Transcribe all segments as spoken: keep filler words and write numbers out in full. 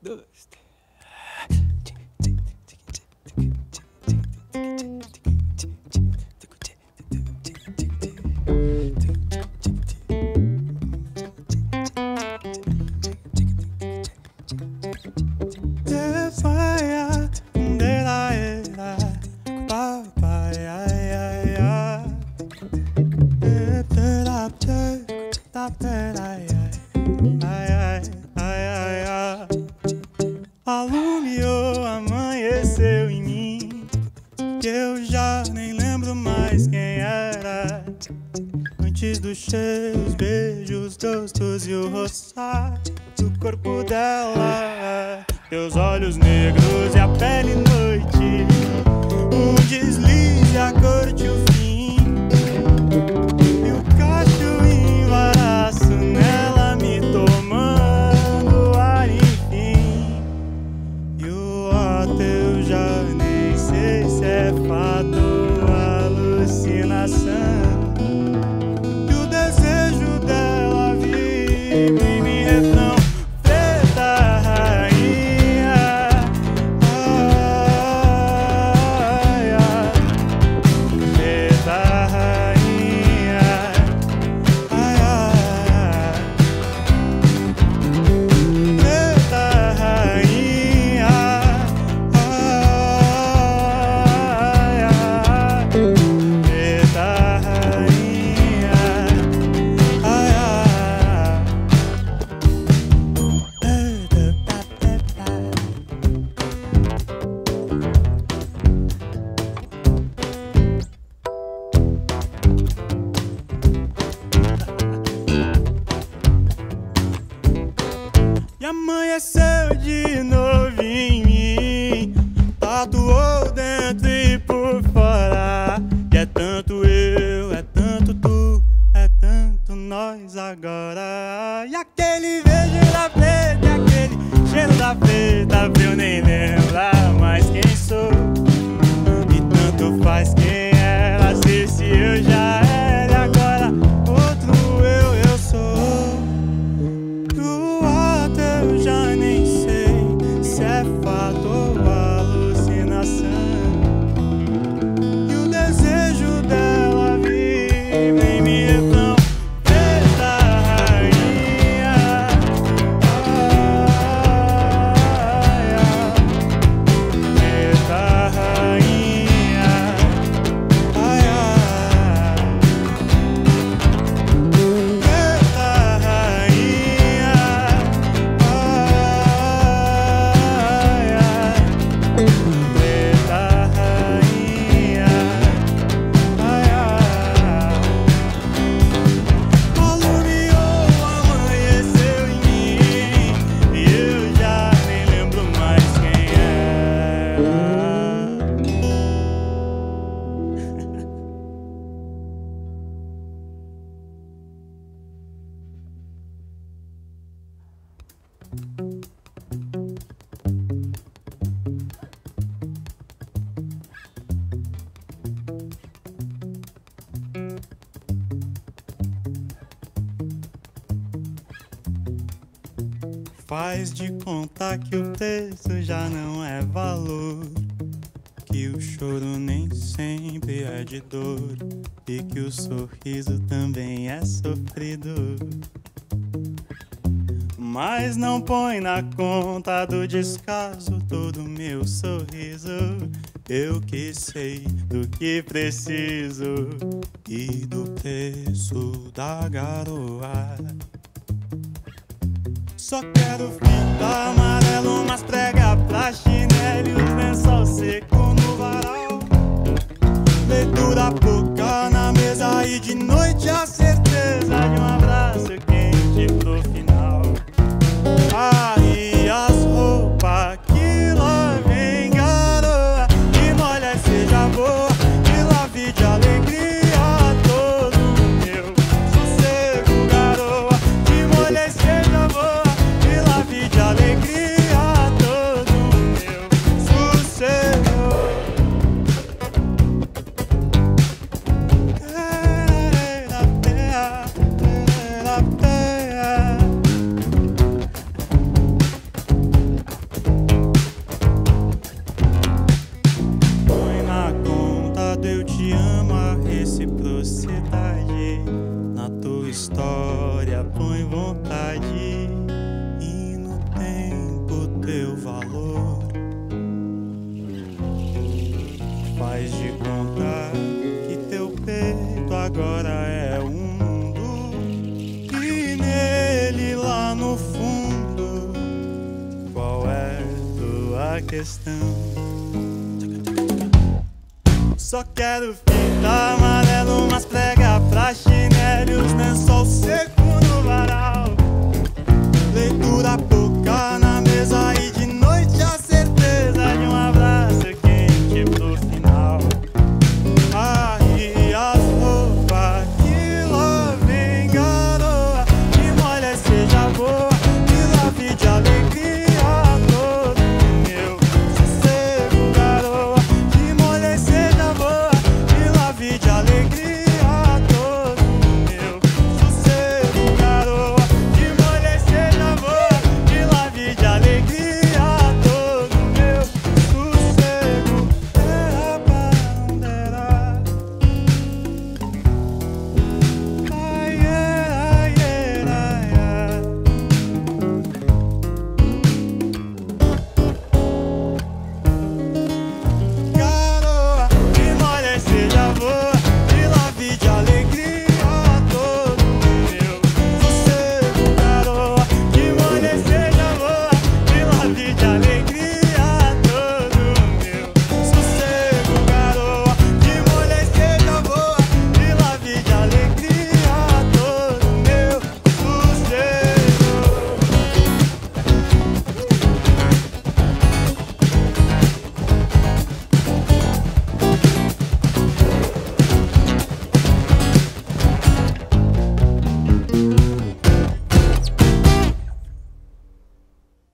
dois, faz de conta que o texto já não é valor, que o choro nem sempre é de dor e que o sorriso também é sofrido. Mas não põe na conta do descaso todo meu sorriso, eu que sei do que preciso e do preço da garoa. Só quero fita amarelo, umas prega pra chinelo e os lençol seco no varal. Leitura pouca na mesa e de noite a certeza de um abraço quente pro final. Ah, e as roupas que lá vem garoa, que molha e seja boa, que lá vi de alegria. I've been reciprocidade. Na tua história põe vontade e no tempo teu valor. Faz de conta que teu peito agora é um mundo e nele lá no fundo qual é tua questão? Só quero pintar amarelo, mas prega pra chinélios, lençol seco no varal. Leitura pouca na mesa e de noite a certeza de um abraço quente pro final. Aí as roupas que lá vem garoa, que molha seja boa, que lá vi de alegria.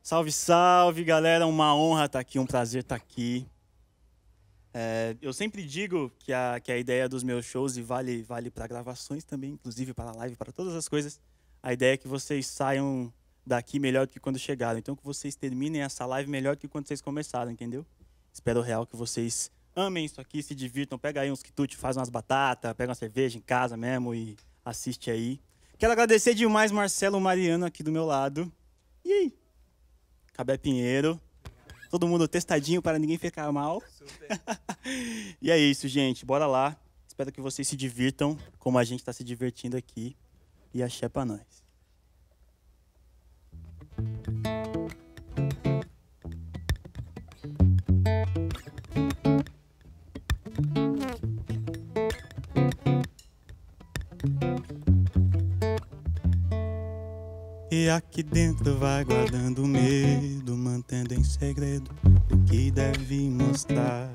Salve, salve, galera. Uma honra estar aqui, um prazer estar aqui. É, eu sempre digo que a, que a ideia dos meus shows, e vale, vale para gravações também, inclusive para live, para todas as coisas, a ideia é que vocês saiam daqui melhor do que quando chegaram. Então, que vocês terminem essa live melhor do que quando vocês começaram, entendeu? Espero real que vocês amem isso aqui, se divirtam. Pega aí uns quitutes, faz umas batatas, pega uma cerveja em casa mesmo e assiste aí. Quero agradecer demais Marcelo Mariano aqui do meu lado. E aí? Kabé Pinheiro. Todo mundo testadinho para ninguém ficar mal. E é isso, gente. Bora lá. Espero que vocês se divirtam como a gente está se divertindo aqui. E axé pra nós. E aqui dentro vai guardando medo, mantendo em segredo o que deve mostrar,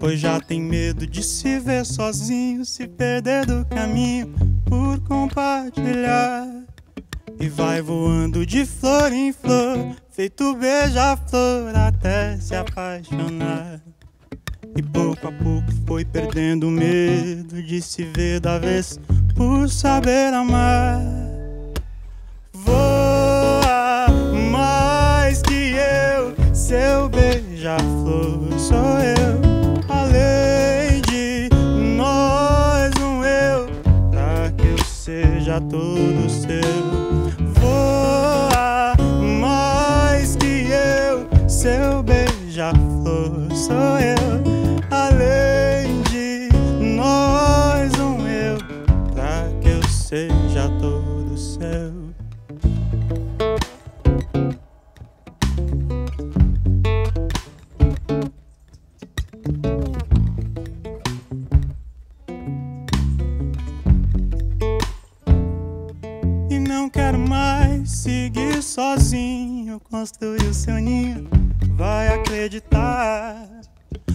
pois já tem medo de se ver sozinho, se perder do caminho por compartilhar. E vai voando de flor em flor, feito beija-flor até se apaixonar. E pouco a pouco foi perdendo medo de se ver da vez por saber amar. Voa mais que eu, seu beija-flor sou eu. Além de nós um eu, pra que eu seja todo seu. Voa mais que eu, seu beija-flor sou eu. Além de nós um eu, pra que eu seja todo seu. Seguir sozinho, construir o seu ninho, vai acreditar.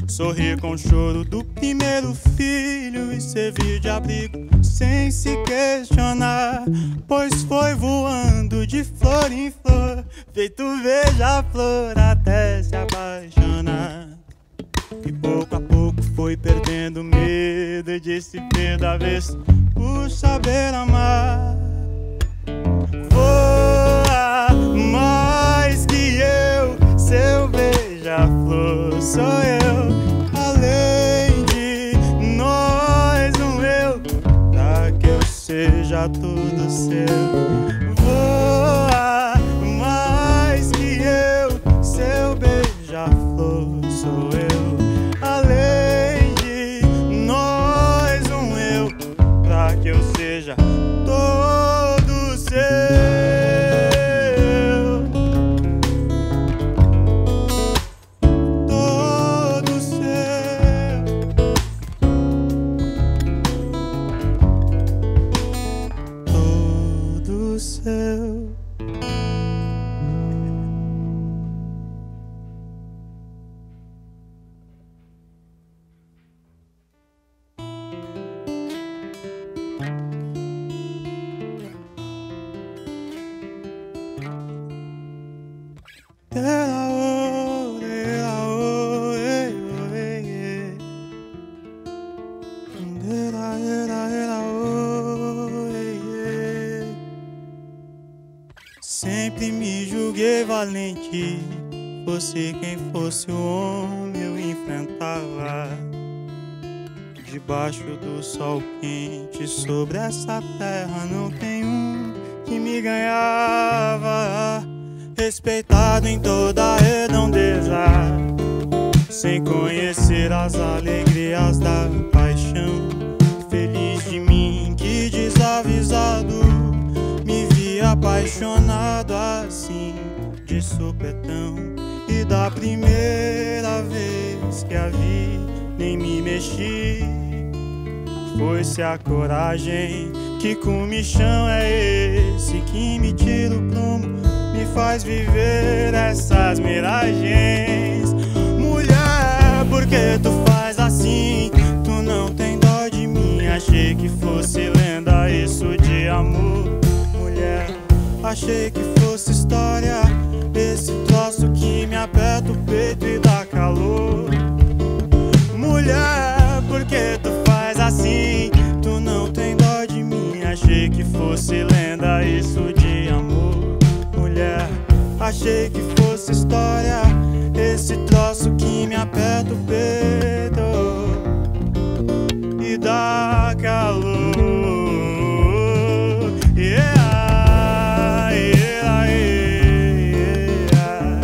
Sorrir com o choro do primeiro filho e servir de abrigo sem se questionar, pois foi voando de flor em flor, feito beija-flor até se apaixonar. E pouco a pouco foi perdendo medo de se perder da vez por saber amar. Voa mais que eu, seu beija-flor sou eu. Além de nós seja tudo seu. Voa mais que eu, seu beija-flor sou eu. Além de nós, um eu, pra que eu seja todo seu. Todo seu. Todo seu. Sempre me julguei valente, fosse quem fosse o homem eu enfrentava. Debaixo do sol quente, sobre essa terra não tem um que me ganhava. Respeitado em toda a redondeza, sem conhecer as alegrias da paixão. Feliz de mim que desavisado me vi apaixonado assim de supetão. E da primeira vez que a vi nem me mexi, foi-se a coragem. Que comichão é esse que me tira o prumo, me faz viver essas miragens? Mulher, por que tu faz assim? Tu não tem dó de mim. Achei que fosse lenda isso de amor. Mulher, achei que fosse história, esse troço que me aperta o peito e dá calor. Mulher, por que tu faz assim? Tu não tem dó de mim. Achei que fosse lenda isso de amor. Mulher, achei que fosse história, esse troço que me aperta o peito e dá calor. Yeah, yeah, yeah, yeah.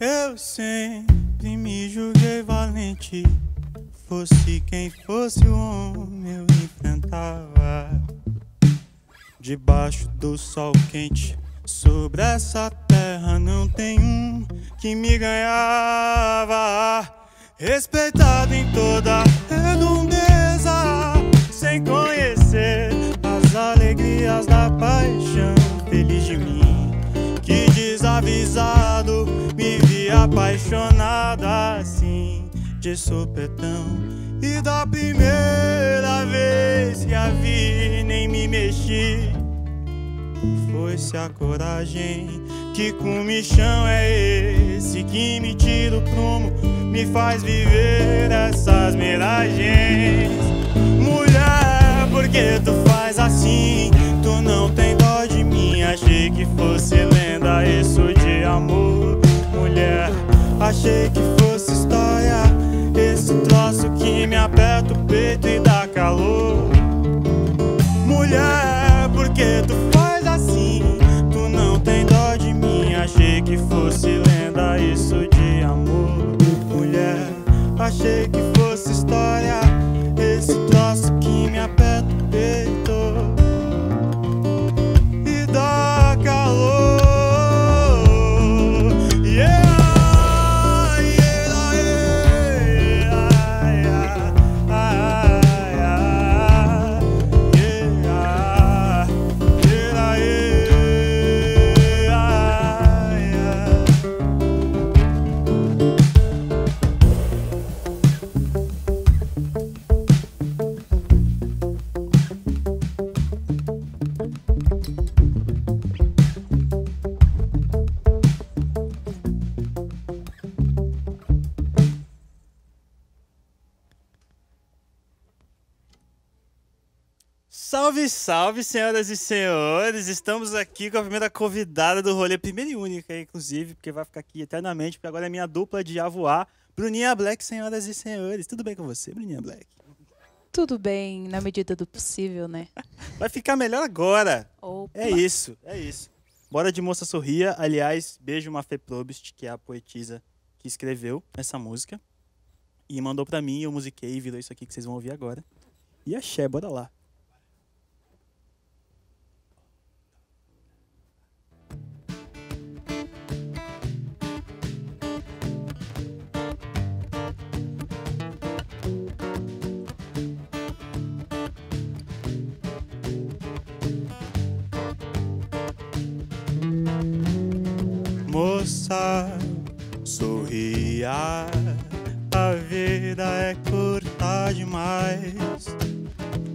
Eu sempre me julguei valente, fosse quem fosse o homem eu enfrentava. Debaixo do sol quente, sobre essa terra não tem um que me ganhava. Respeitado em toda redondeza, sem conhecer as alegrias da paixão. Feliz de mim que desavisado me vi apaixonado assim de supetão. E da primeira vez que a vi nem me mexi, foi-se a coragem. Que comichão é esse que me tira o prumo, me faz viver essas miragens? Mulher, por que tu faz assim? Tu não tem dó de mim. Achei que fosse lenda isso de amor. Mulher, achei que fosse história, esse troço que me aperta o peito e dá calor. Mulher, por que tu faz assim? Tu não tem dó de mim. Achei que fosse lenda isso de amor. Mulher, achei que fosse história, esse troço que me aperta o peito e dá calor. Yeah, Salve, salve, senhoras e senhores! Estamos aqui com a primeira convidada do rolê, primeira e única, inclusive, porque vai ficar aqui eternamente, porque agora é minha dupla de avoar, Bruna Black, senhoras e senhores. Tudo bem com você, Bruna Black? Tudo bem, na medida do possível, né? Vai ficar melhor agora! Opa. É isso, é isso. Bora de Moça Sorria. Aliás, beijo uma Fê Probst, que é a poetisa que escreveu essa música. E mandou pra mim, eu musiquei e virou isso aqui que vocês vão ouvir agora. E axé, bora lá. Moça, sorria. A vida é curta demais,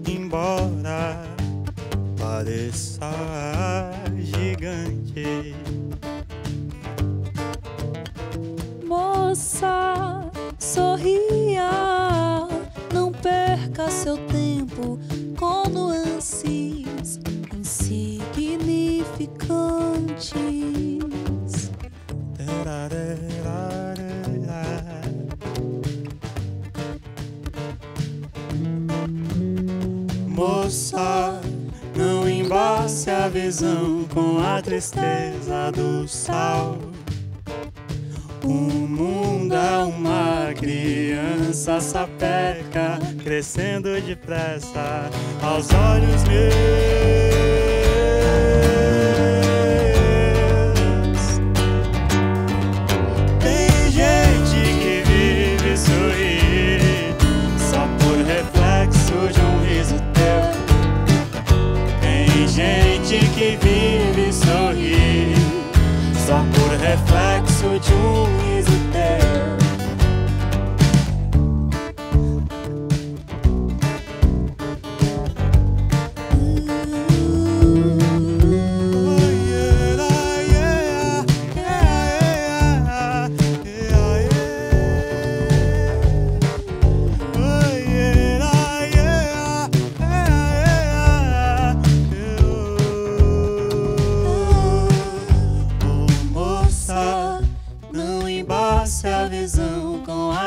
embora pareça gigante. Moça, sorria, não perca seu tempo com nuances insignificantes. Moça, não embace a visão com a tristeza do sal. O mundo é uma criança sapeca, crescendo depressa aos olhos meus. Tem gente que vive sorrir só por reflexo de um riso teu. Gente que vive e sorri só por reflexo de um riso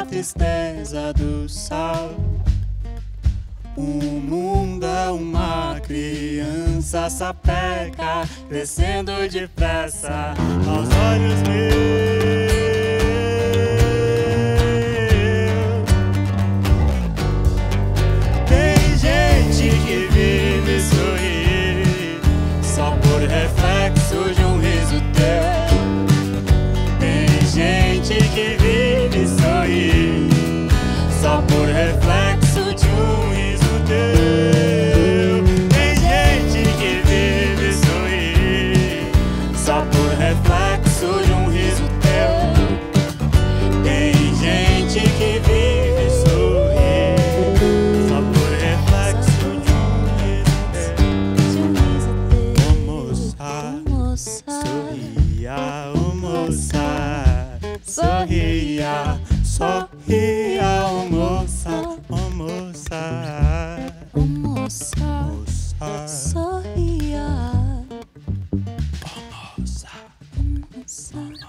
tristeza do sal. O mundo é uma criança sapeca, crescendo depressa aos olhos meus. Tem gente que vive e sorri só por reflexo de um riso teu. Tem gente que vive só por reflexo de um riso teu. Tem gente que vive e sorri só por reflexo de um riso teu. Tem gente que vive e sorri só por reflexo de um riso teu. Ô moça, moça, sorria, ô moça, sorria, sorria, ô moça, ô moça, ô moça, sorria, ô moça, ô moça, ô moça.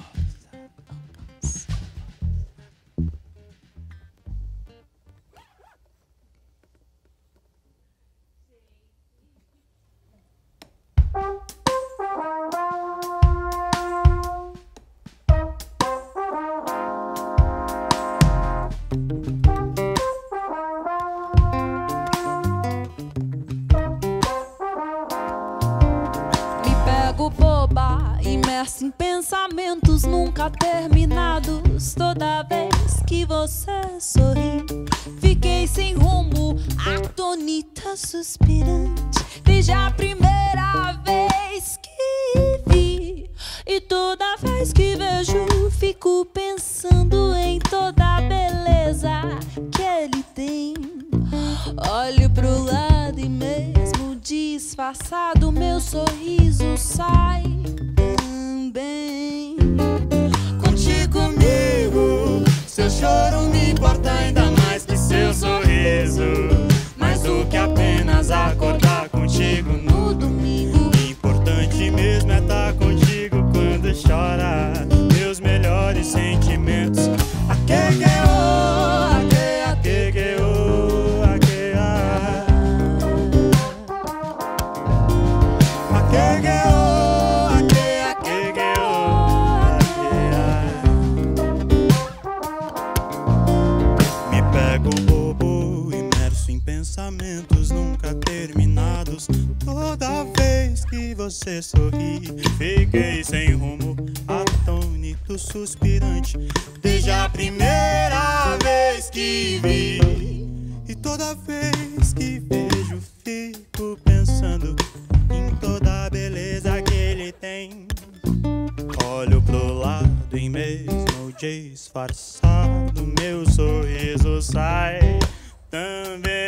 Imerso em pensamentos nunca terminados. Toda vez que você sorri, fiquei sem rumo, atonita, suspirante, desde a primeira vez que vi. E toda vez que vejo, fico pensando em toda a beleza que ele tem. Olho pro lado e mesmo disfarçado, meu sorriso sai também. Conte comigo, seu choro me importa ainda mais que seu sorriso, mais do que apenas acordar contigo. mesmo é estar contigo quando chora. Meus melhores sentimentos. Aquegueô, aquegueô, aquegueô, aquegueô. Pensamentos nunca terminados. Toda vez que você sorri, fiquei sem rumo, atônito, suspirante, desde a primeira vez que vi. E toda vez que vejo, fico pensando em toda a beleza que ele tem. Olho pro lado e mesmo disfarçado, meu sorriso sai também.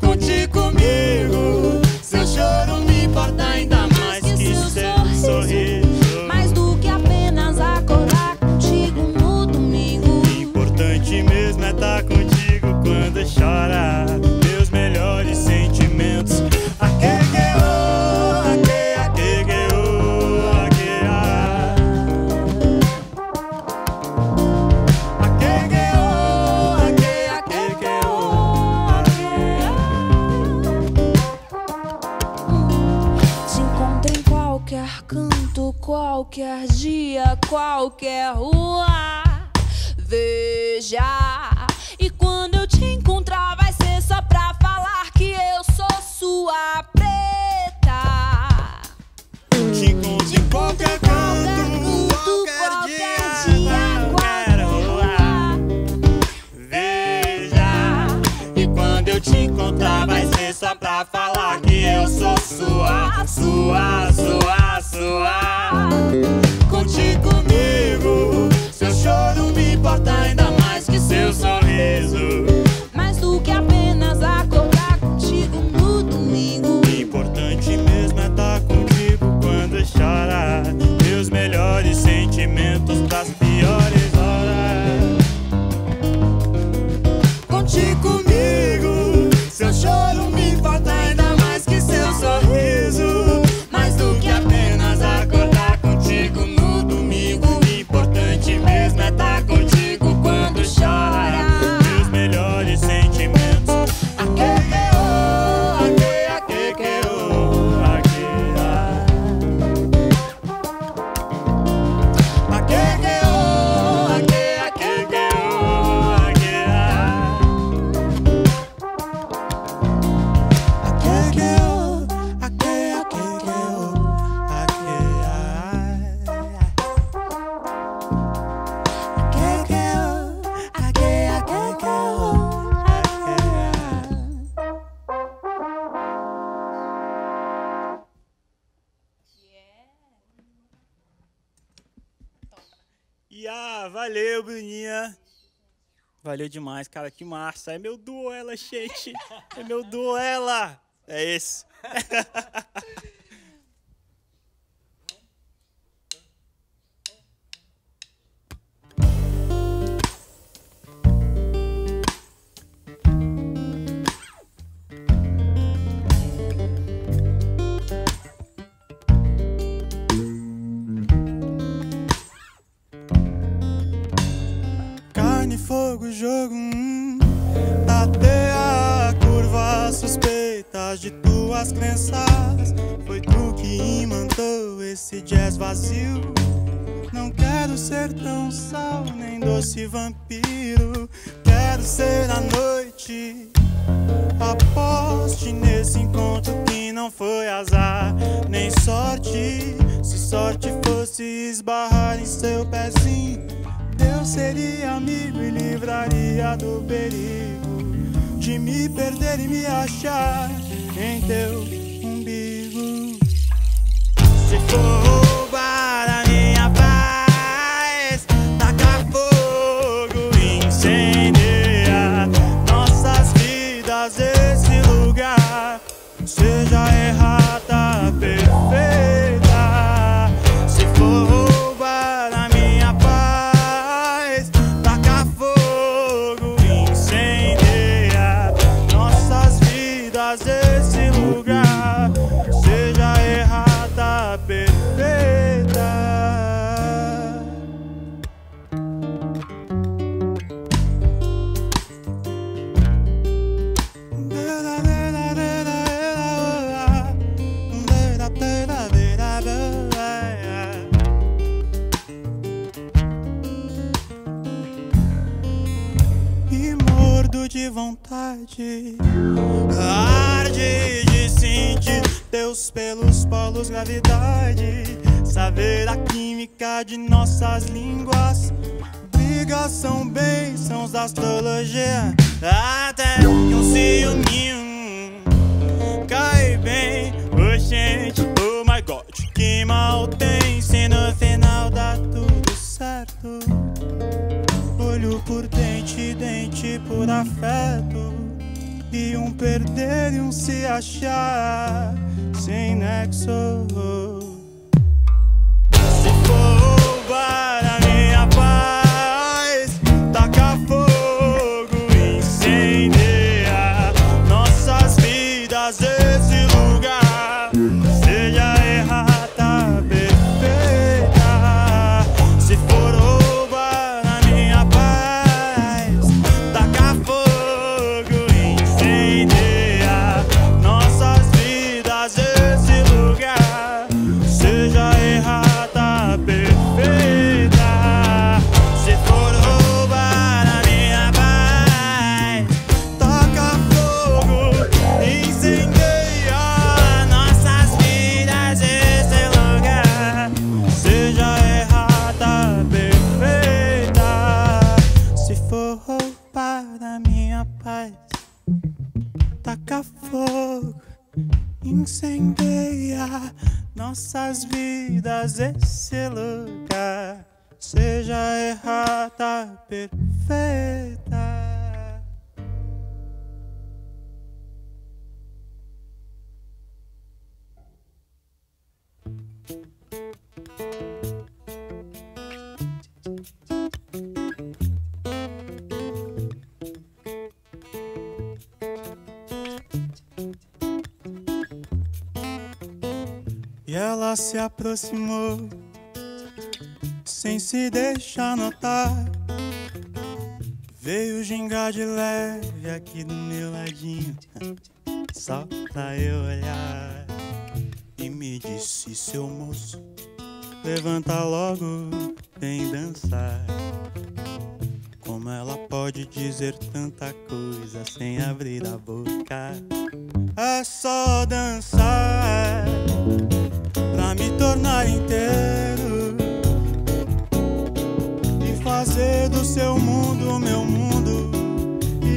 Conte comigo, seu choro me importa ainda mais que, que seu, seu sorriso, sorriso. Mais do que apenas acordar contigo no domingo. O importante mesmo é estar contigo quando chora. Meus melhores sentimentos. Aquegueô, aquegueô, aquegueô, aquegueô. Qualquer dia, qualquer rua, veja. E quando eu te encontrar vai ser só pra falar que eu sou sua preta. Te encontro em qualquer canto, qualquer dia, qualquer rua, veja. E quando eu te encontrar vai ser só pra falar que eu sou sua, sua, sua, sua. Conte comigo, seu choro me importa ainda mais que seu sorriso. Mais do que apenas acordar contigo no domingo. O importante mesmo é estar contigo quando chora. Meus melhores sentimentos das piores horas. Conte comigo, seu choro me importa ainda mais que seu sorriso. Mais do que apenas acordar no domingo, o importante mesmo é estar contigo quando chora. Meus melhores sentimentos. Aquegueô, aquegueô, aquegueô, aquegueô, aquegueô, aquegueô. Yeah, valeu, Bruninha. Valeu demais, cara. Que massa. É meu duela, gente. É meu duela. É esse. Fogo, jogo, hum. Tateia a curva, suspeitas de tuas crenças. Foi tu que mandou esse jazz vazio. Não quero ser tão sal, nem doce vampiro. Quero ser a noite. Aposte nesse encontro que não foi azar, nem sorte. Se sorte fosse esbarrar em seu pezinho, eu seria amigo e livraria do perigo de me perder e me achar em teu umbigo. Se for roubar a minha paz, tacar fogo, incendiar nossas vidas, esse lugar, seja errada, perfeita. Esse lugar seja errada. vontade. Arde de sentir Deus pelos polos, gravidade. Saber a química de nossas línguas. Brigas são bênçãos da astrologia. Até que um ciúminho cai bem. Oh, gente, oh my God, que mal tem se no final dá tudo certo. Olho por dente, dente por afeto. E um perder e um se achar sem nexo. Se for roubar a minha paz, taca fogo, incendeia nossas vidas, esse lugar. Seja errada, perfeita. Se for roubar a minha paz, taca fogo, incendeia nossas vidas, esse lugar. Seja errada. Taca fogo, incendeia nossas vidas, esse lugar. Seja errada, perfeita. E ela se aproximou, sem se deixar notar. Veio gingar de leve aqui do meu ladinho, só pra eu olhar. E me disse, seu moço, levanta logo, vem dançar. Como ela pode dizer tanta coisa sem abrir a boca? É só dançar pra me tornar inteiro e fazer do seu mundo o meu mundo.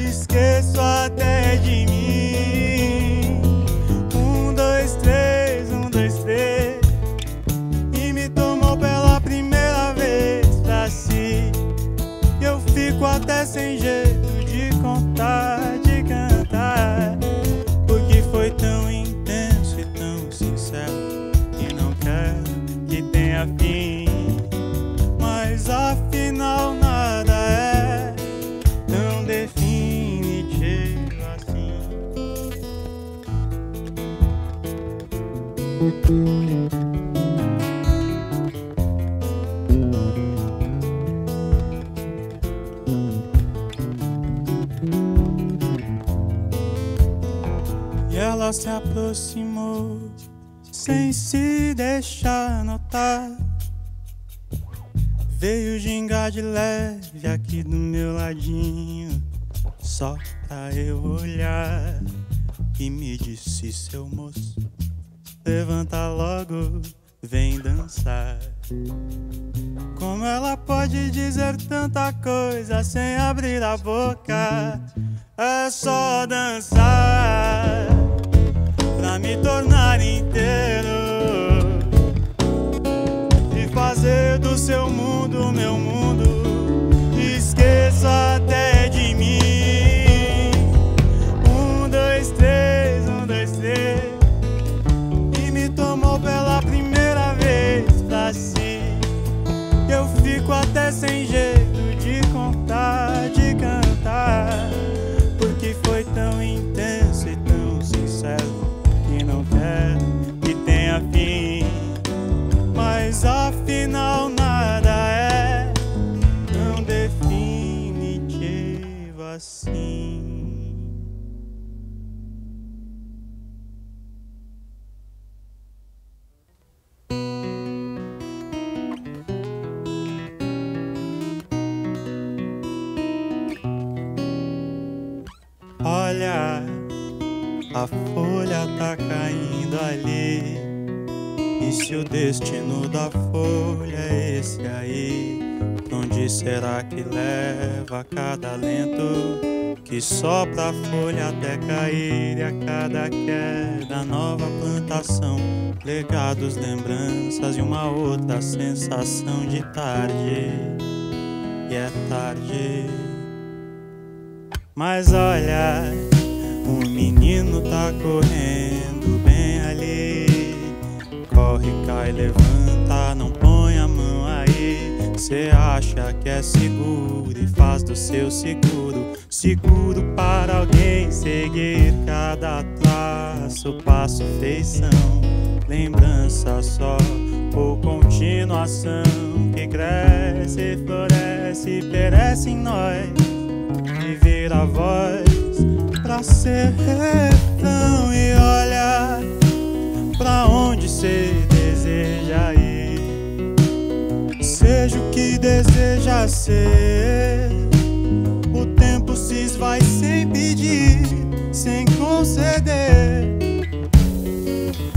Esqueço até de mim. Um, dois, três, um, dois, três. E me tomou pela primeira vez pra si. Eu fico até sem jeito de contar, de cantar, porque foi tão intenso e tão sincero. Que tenha fim, mas afinal nada é tão definitivo assim. E ela se aproximou, sem se deixar notar. Veio gingar de leve aqui do meu ladinho, só pra eu olhar. E me disse, seu moço, levanta logo, vem dançar. Como ela pode dizer tanta coisa sem abrir a boca? É só dançar pra me tornar inteiro e fazer do seu mundo o meu mundo. Esqueça até de mim. Um, dois, três, um, dois, três. E me tomou pela primeira vez pra si. Eu fico até sem jeito de contar, de cantar, porque foi tão intenso e tão sincero. Não quero que tenha fim, mas afinal nada é tão definitivo assim. olhar, a folha tá caindo ali. E se o destino da folha é esse aí, pra onde será que leva cada lento que sopra a folha até cair? E a cada queda, nova plantação, legados, lembranças e uma outra sensação de tarde. E é tarde. Mas olha, o menino tá correndo bem ali. Corre, cai, levanta, não põe a mão aí. Cê acha que é seguro e faz do seu seguro, seguro para alguém seguir. Cada traço, passo, feição, lembrança só por continuação, que cresce, floresce, perece em nós e vira voz pra ser refrão. E olha pra onde cê deseja ir, seja o que deseja ser. O tempo se esvai sem pedir, sem conceder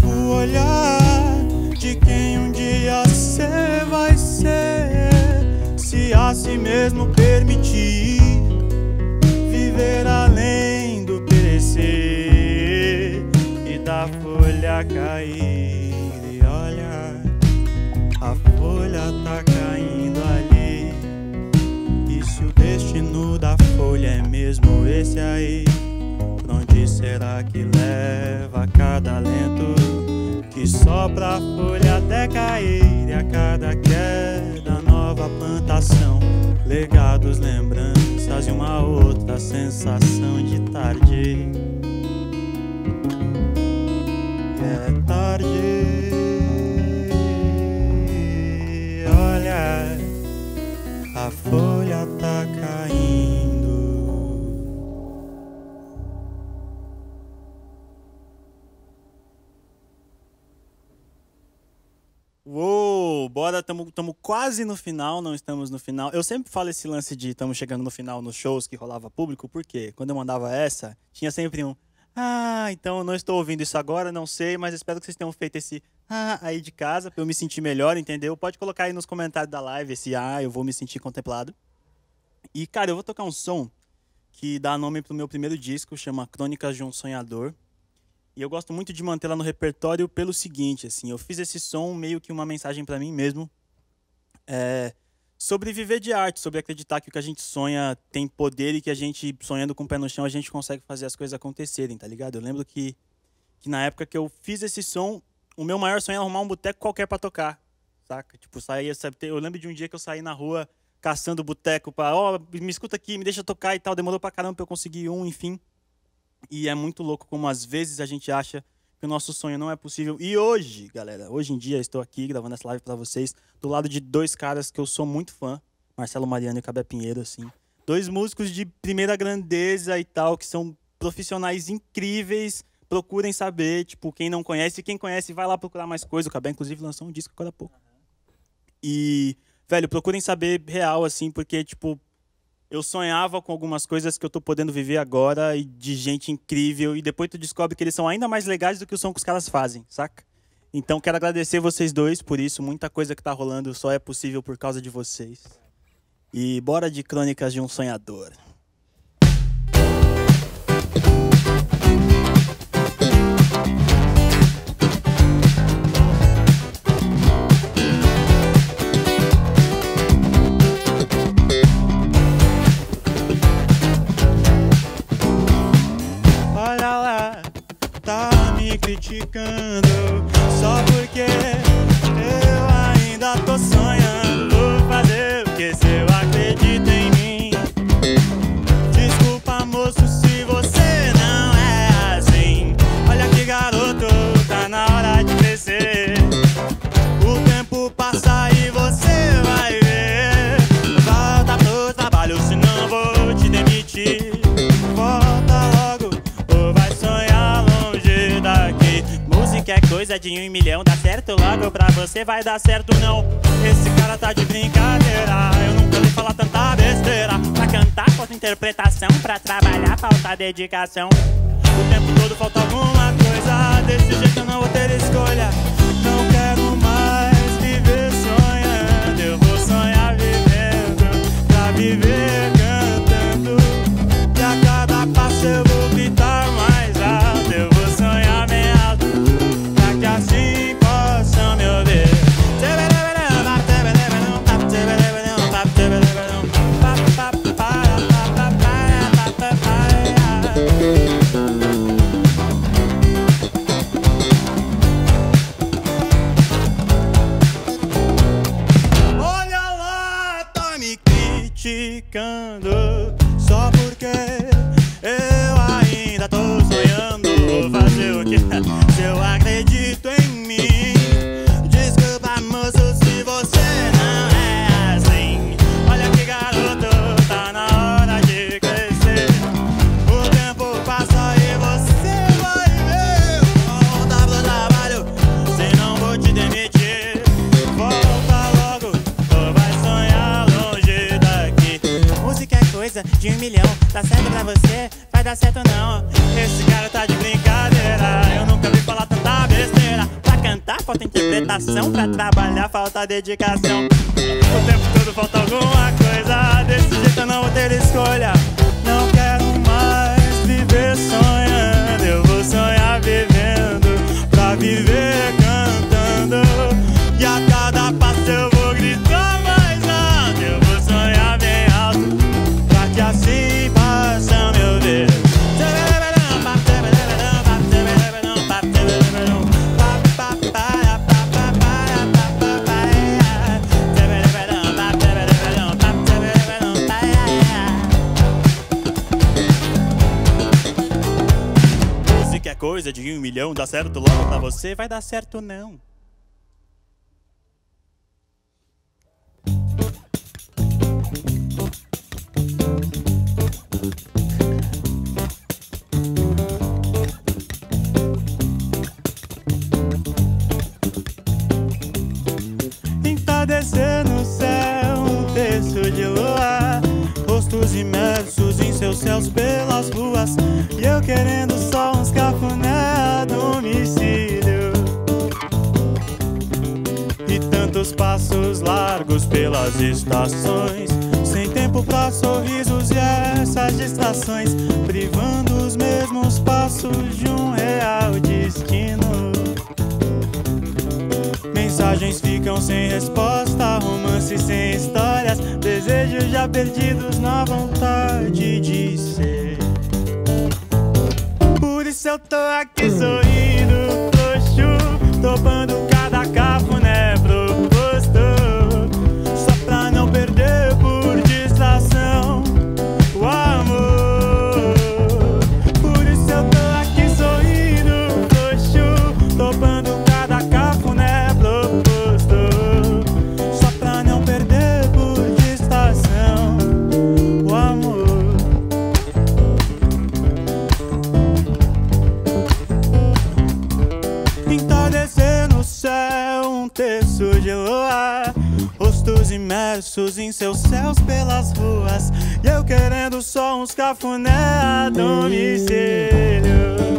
o olhar de quem um dia cê vai ser. Se a si mesmo permitir viver além do perecer e da folha cair. E olha, a folha tá caindo ali. E se o destino da folha é mesmo esse aí, pra onde será que leva cada lento que sopra a folha até cair? E a cada queda, nova plantação, legados, lembranças e uma outra sensação de tarde. É tarde. Olha, a folha tá caindo. Uou, bora, tamo, tamo quase no final, não estamos no final. Eu sempre falo esse lance de estamos chegando no final nos shows que rolava público, porque quando eu mandava essa, tinha sempre um ah, então eu não estou ouvindo isso agora, não sei, mas espero que vocês tenham feito esse ah aí de casa, pra eu me sentir melhor, entendeu? Pode colocar aí nos comentários da live esse ah, eu vou me sentir contemplado. E, cara, eu vou tocar um som que dá nome pro meu primeiro disco, chama Crônicas de um Sonhador. E eu gosto muito de mantê-la no repertório pelo seguinte, assim, eu fiz esse som meio que uma mensagem pra mim mesmo, é, sobre viver de arte, sobre acreditar que o que a gente sonha tem poder e que a gente, sonhando com o pé no chão, a gente consegue fazer as coisas acontecerem, tá ligado? Eu lembro que, que na época que eu fiz esse som, o meu maior sonho era arrumar um boteco qualquer pra tocar, saca? Tipo, saía, sabe? Eu lembro de um dia que eu saí na rua caçando boteco pra, ó, oh, me escuta aqui, me deixa tocar e tal. Demorou pra caramba pra eu conseguir um, enfim. E é muito louco como às vezes a gente acha que o nosso sonho não é possível. E hoje, galera, hoje em dia estou aqui gravando essa live para vocês do lado de dois caras que eu sou muito fã, Marcelo Mariano e Kabé Pinheiro, assim. Dois músicos de primeira grandeza e tal, que são profissionais incríveis. Procurem saber, tipo, quem não conhece, quem conhece vai lá procurar mais coisa. O Kabé, inclusive, lançou um disco agora há pouco. E, velho, procurem saber real, assim, porque, tipo, eu sonhava com algumas coisas que eu tô podendo viver agora e de gente incrível. E depois tu descobre que eles são ainda mais legais do que o som que os caras fazem, saca? Então quero agradecer vocês dois por isso. Muita coisa que tá rolando só é possível por causa de vocês. E bora de Crônicas de um Sonhador. Criticando só porque eu ainda tô sonhando. Fazer o que seu acredita em mim. Desculpa, moço, se você não é assim. Olha que garoto, tá na hora de crescer. O tempo passa e você vai ver. Volta pro trabalho, senão vou te demitir. Coisa de um milhão, dá certo logo, pra você vai dar certo não. Esse cara tá de brincadeira, eu nunca ouvi falar tanta besteira. Pra cantar falta interpretação, pra trabalhar falta dedicação. O tempo todo falta alguma coisa, desse jeito eu não vou ter escolha. Não quero mais viver sonhando, eu vou sonhar vivendo, pra viver cantando. E a cada passo eu vou gritar mais alto, eu vou sonhar bem alto, pra que assim possam me ouvir. Só porque eu ainda tô sonhando, vou fazer o que se eu acredito em mim. Desculpa, moço, se você não é assim. Olha que garoto, tá na hora de crescer. O tempo passa e você vai ver. Vou voltar pro trabalho, senão vou te demitir. Volta logo, tu vai sonhar longe daqui. Música é coisa de um milhão, tá certo pra você, vai dar certo não. Esse cara tá de brincadeira, eu nunca ouvi falar tanta besteira. Pra cantar falta interpretação, pra trabalhar falta dedicação. O tempo todo falta alguma coisa, desse jeito eu não vou ter escolha. Não quero mais viver sonhando, eu vou sonhar vivendo, pra viver cantando. E a cada passo eu vou gritar mais alto, eu vou sonhar bem alto, pra que assim possam me ouvir. Música é coisa de um milhão, dá certo logo pra você, vai dar certo não. Entardecer no céu, um terço de lua, rostos imersos em seus céus pelas ruas, e eu querendo só uns cafuné do homicídio, e tantos passos largos pelas estações, sem tempo pra sorrisos e essas distrações, privando os mesmos passos de um real destino. Mensagens ficam sem resposta, romances sem histórias, desejos já perdidos na vontade de ser. Por isso eu tô aqui sorrindo, frouxo, topando cada cafuné proposto, só pra não perder por distração o amor. Por isso eu tô aqui sorrindo, frouxo, topando cada cafuné proposto, só pra não perder por distração o amor. Entardecer no céu, um terço de lua, rostos imersos em seus céus pelas ruas, e eu querendo só uns cafuné a domicílio,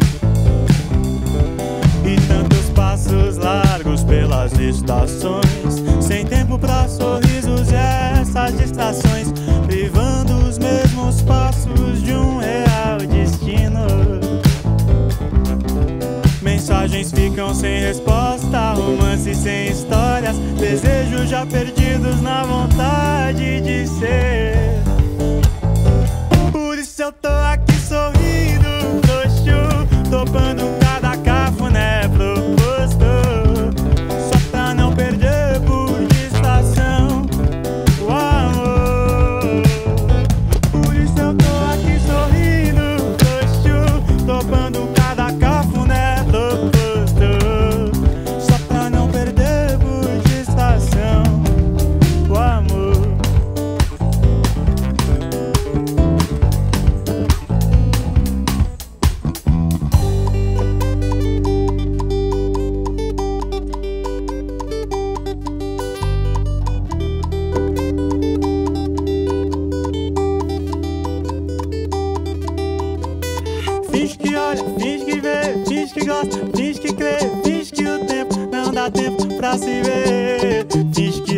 e tantos passos largos pelas estações, sem tempo pra sorrisos e essas distrações, privando os mesmos passos de um real destino. Mensagens ficam sem resposta, romances sem histórias, desejos já perdidos na vontade de ser. Por isso eu tô aqui sorrindo, frouxo, topando cada cafuné proposto, só pra não perder por distração o amor. Por isso eu tô aqui sorrindo, frouxo, topando cada cafuné proposto, só pra não perder por distração o amor.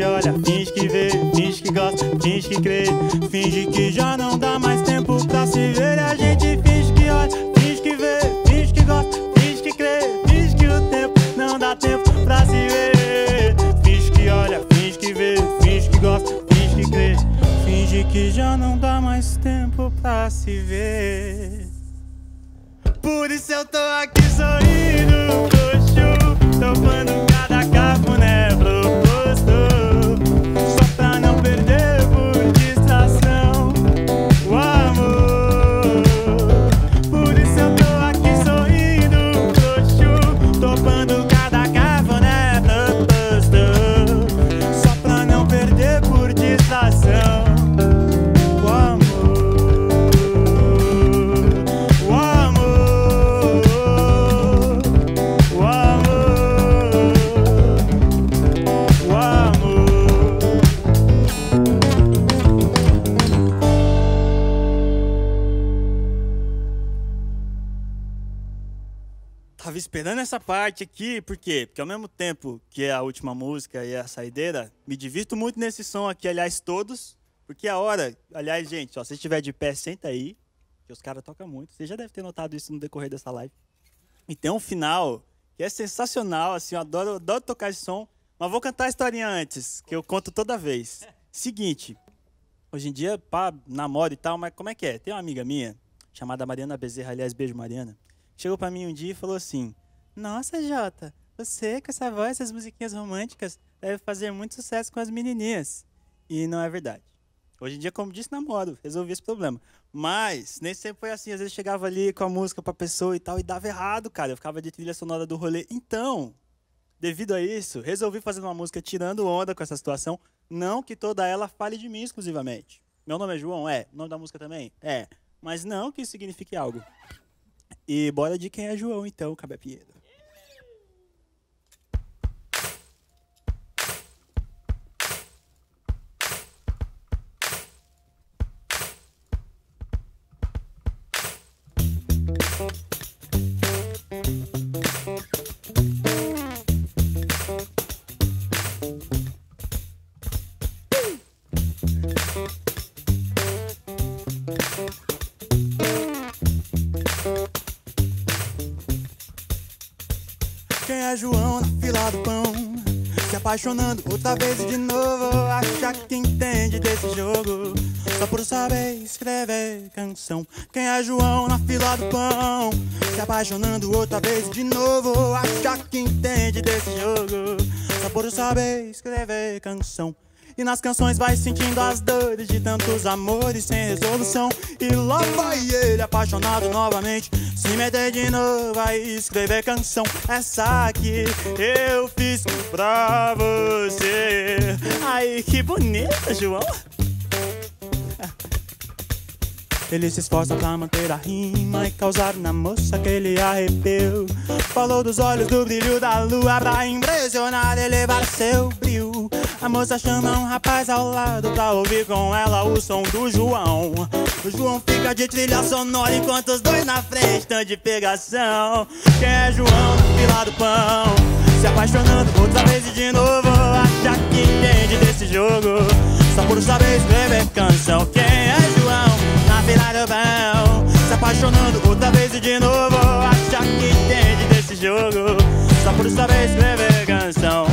olha, finge que vê, finge que gosta, finge que crê, finge que já não dá mais tempo pra se ver. E a gente finge que olha, finge que vê, finge que gosta, finge que crê, finge que o tempo não dá tempo pra se ver. Finge que olha, finge que vê, finge que gosta, finge que crê, finge que já não dá mais tempo pra se ver. Por isso eu tô aqui sorrindo, coxo, topando cada carro, né, proposto, só pra não perder por distração o amor. Por isso eu tô aqui sorrindo, coxo, topando cada carro, né, proposto, só pra não perder por distração. Tava esperando essa parte aqui, por quê? Porque ao mesmo tempo que é a última música e a saideira, me divirto muito nesse som aqui, aliás, todos, porque a hora, aliás, gente, ó, se estiver de pé, senta aí, que os caras tocam muito, você já deve ter notado isso no decorrer dessa live. E tem um final que é sensacional, assim, eu adoro, adoro tocar esse som, mas vou cantar a historinha antes, que eu conto toda vez. Seguinte, hoje em dia, pá, namoro e tal, mas como é que é? Tem uma amiga minha, chamada Mariana Bezerra, aliás, beijo, Mariana, chegou pra mim um dia e falou assim: nossa, Jota, você com essa voz, essas musiquinhas românticas, deve fazer muito sucesso com as menininhas. E não é verdade. Hoje em dia, como disse, namoro, resolvi esse problema. Mas nem sempre foi assim. Às vezes chegava ali com a música pra pessoa e tal, e dava errado, cara. Eu ficava de trilha sonora do rolê. Então, devido a isso, resolvi fazer uma música tirando onda com essa situação. Não que toda ela fale de mim exclusivamente. Meu nome é João? É. O nome da música também? É. Mas não que isso signifique algo. E bora de quem é João, então, Kabé Pinheiro. João na fila do pão, se apaixonando outra vez e de novo, acha que entende desse jogo, só por saber escrever canção. Quem é João na fila do pão, se apaixonando outra vez e de novo, acha que entende desse jogo, só por saber escrever canção. E nas canções vai sentindo as dores de tantos amores sem resolução. E lá vai ele apaixonado novamente, se meter de novo a escrever canção. Essa aqui eu fiz pra você. Ai, que bonita, João! Ele se esforça pra manter a rima e causar na moça aquele arrepio. Falou dos olhos, do brilho da lua, pra impressionar e elevar seu brilho. A moça chama um rapaz ao lado pra ouvir com ela o som do João. O João fica de trilha sonora enquanto os dois na frente estão de pegação. Quem é João na fila do pão, se apaixonando outra vez e de novo, acha que entende desse jogo, só por saber escrever canção. Quem é João na fila do pão, se apaixonando outra vez e de novo, acha que entende desse jogo, só por saber escrever canção.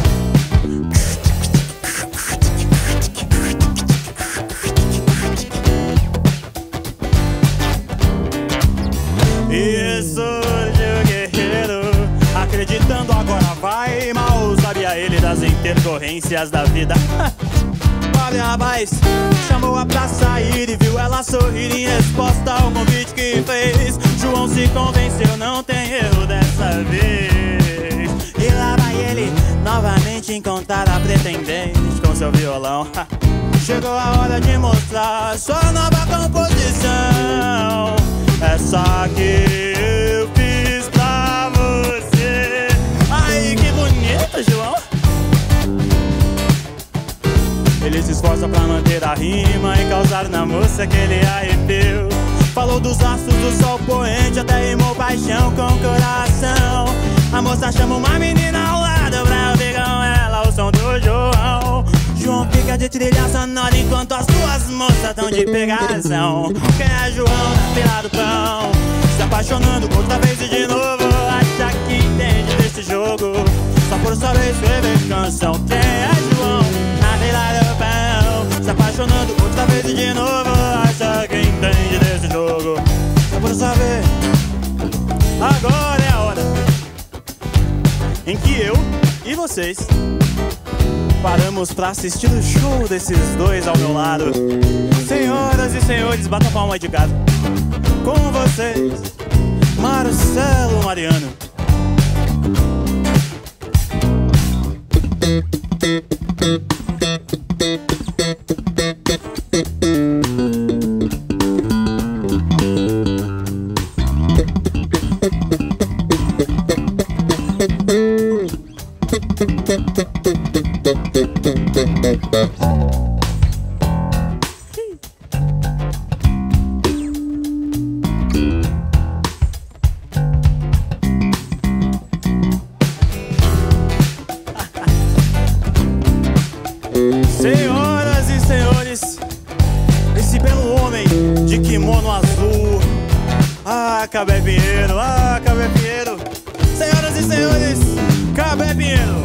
Isso de guerreiro, acreditando agora vai, mal sabia ele das intercorrências da vida. Pobre rapaz, chamou-a pra sair e viu ela sorrir em resposta ao convite que fez. João se convenceu, não tem erro dessa vez. E lá vai ele, novamente encontrar a pretendente com seu violão. Chegou a hora de mostrar sua nova composição. Essa que eu fiz pra você. Ai, que bonita, João! Ele se esforça pra manter a rima e causar na moça aquele arrepio. Falou dos astros do sol poente, até rimou paixão com coração. A moça chama uma menina ao lado pra ouvir com ela o som do João. complica de trilhar sonora enquanto as duas moças tão de pegação. Quem é João na fila do pão, se apaixonando por outra vez e de novo, acha que entende desse jogo, só por sua vez escrever canção. Quem é João na fila do pão, se apaixonando por outra vez e de novo, acha que entende desse jogo, só por sua vez. Agora é a hora em que eu e vocês paramos pra assistir o show desses dois ao meu lado. Senhoras e senhores, bata a palma aí de casa. Com vocês, Marcelo Mariano. Senhoras e senhores, esse belo homem de kimono azul, ah, Kabé Pinheiro, ah, Kabé Pinheiro. Senhoras e senhores, Kabé Pinheiro.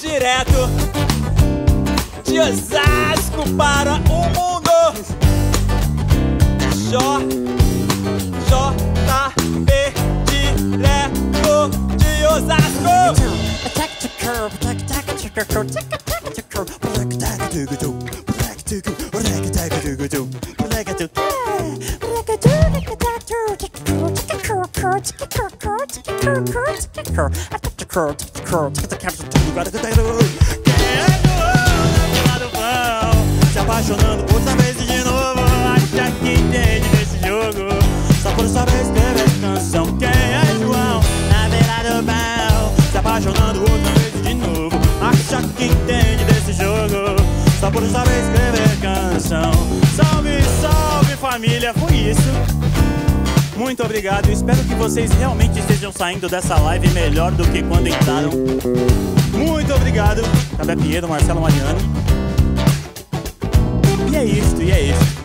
Direto de Osasco para o mundo, Jó, Jó, tá bem, direto de Osasco. Quem é João na fila do pão? Se apaixonando por outra vez e de novo, acha que entende desse jogo, só por sua vez escrever canção. Quem é João na fila do pão? Se apaixonando outra vez e de novo, acha que entende desse jogo, só por sua vez escrever canção. Salve, salve família, foi isso. Muito obrigado, espero que vocês realmente estejam saindo dessa live melhor do que quando entraram. Muito obrigado, Kabé Pinheiro, Marcelo Mariano. E é isso, e é isso.